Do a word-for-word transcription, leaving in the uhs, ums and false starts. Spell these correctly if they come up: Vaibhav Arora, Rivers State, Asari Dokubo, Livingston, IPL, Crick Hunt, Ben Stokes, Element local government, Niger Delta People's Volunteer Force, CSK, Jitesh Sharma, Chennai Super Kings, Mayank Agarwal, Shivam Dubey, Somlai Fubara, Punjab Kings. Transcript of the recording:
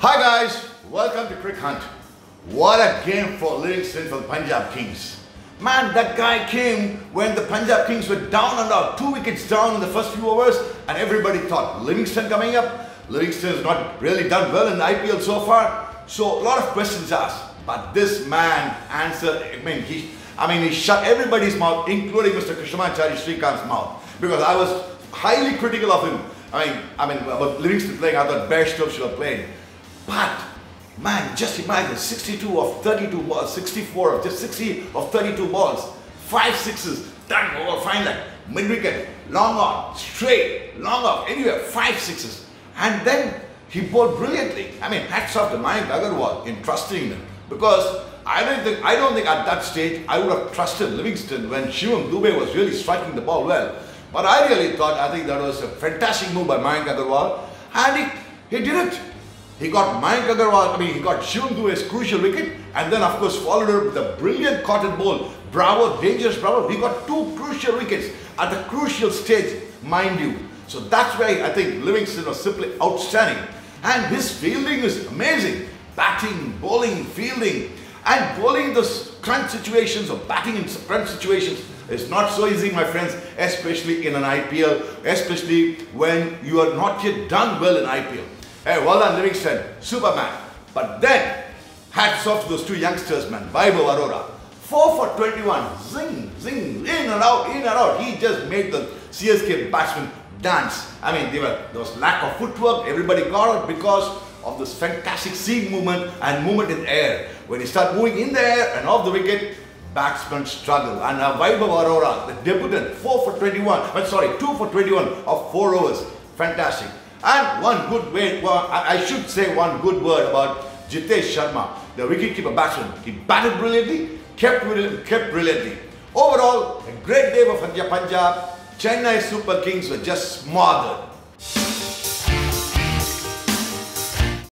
Hi guys, welcome to Crick Hunt. What a game for Livingston for the Punjab Kings. Man, that guy came when the Punjab Kings were down and out, two wickets down in the first few overs, and everybody thought Livingston coming up. Livingston has not really done well in the I P L so far, so a lot of questions asked. But this man answered, I mean, he, I mean, he shut everybody's mouth, including Mister Krishnamacharya Srikant's mouth, because I was highly critical of him. I mean, I mean, about Livingston playing, I thought Ben Stokes should have played. But man, just imagine sixty-two of thirty-two balls, sixty-four of just sixty of thirty-two balls, five sixes, done over, fine leg, mid wicket, long off, straight, long off, anywhere, five sixes, and then he bowled brilliantly. I mean, hats off to Mayank Agarwal in trusting them, because I don't think I don't think at that stage I would have trusted Livingston when Shivam Dubey was really striking the ball well. But I really thought I think that was a fantastic move by Mayank Agarwal, and he he did it. He got Mayank Agarwal, I mean, he got Shivam Dubey's crucial wicket, and then of course followed up with a brilliant cotton ball. Bravo, dangerous Bravo. He got two crucial wickets at the crucial stage, mind you. So that's why I think Livingston was simply outstanding. And his fielding is amazing. Batting, bowling, fielding, and bowling those crunch situations or batting in crunch situations is not so easy, my friends, especially in an I P L, especially when you are not yet done well in I P L. Hey, well done Livingston, Superman. But then, hats off to those two youngsters, man, Vaibhav Arora. four for twenty-one, zing, zing, in and out, in and out. He just made the C S K batsmen dance. I mean, they were, there was lack of footwork, everybody got out because of this fantastic seam movement and movement in the air. When you start moving in the air and off the wicket, batsmen struggle. And now Vaibhav Arora, the debutant, four for twenty-one, I'm sorry, two for twenty-one of four overs. Fantastic. And one good way, well, I should say one good word about Jitesh Sharma, the wicketkeeper batsman. He batted brilliantly, kept brilliantly, kept brilliantly. Overall, a great day for Punjab. Chennai Super Kings were just smothered.